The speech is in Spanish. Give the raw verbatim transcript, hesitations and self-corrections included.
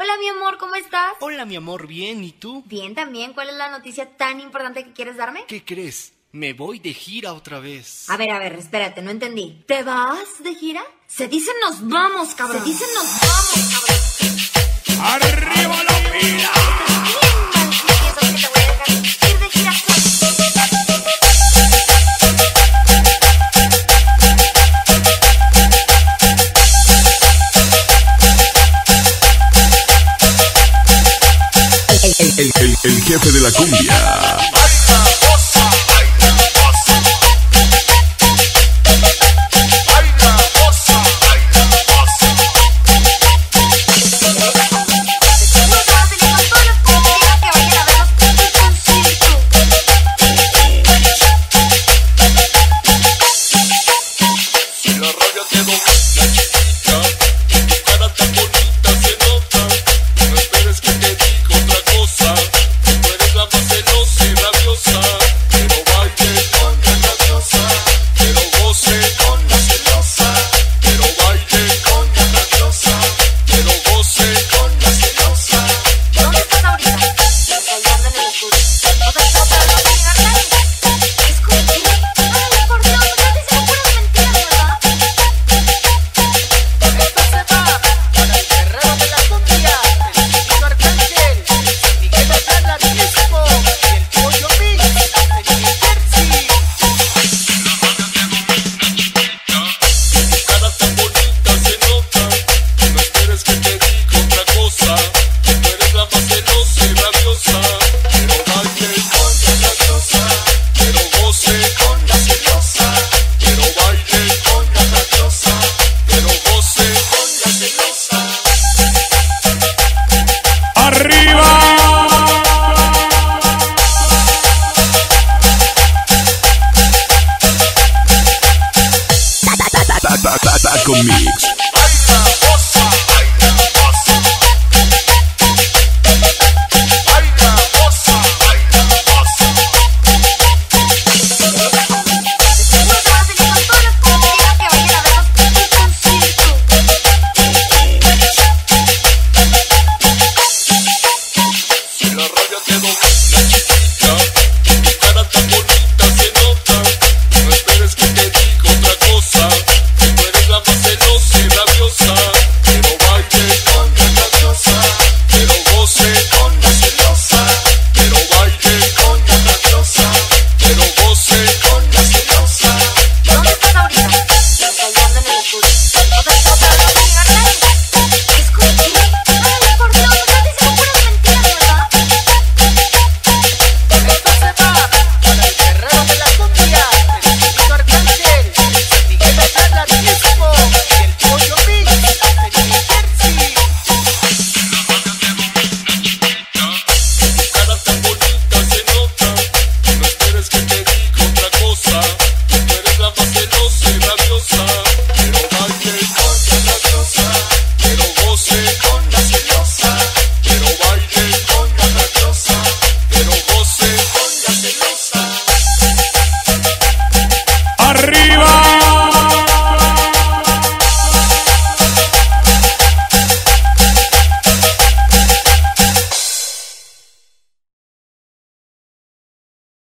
Hola, mi amor, ¿cómo estás? Hola, mi amor, bien, ¿y tú? Bien, también. ¿Cuál es la noticia tan importante que quieres darme? ¿Qué crees? Me voy de gira otra vez. A ver, a ver, espérate, no entendí. ¿Te vas de gira? Se dicen nos vamos, cabrón. Se dicen nos vamos, cabrón. ¡Arriba la pila! El, el, el, el jefe de la cumbia.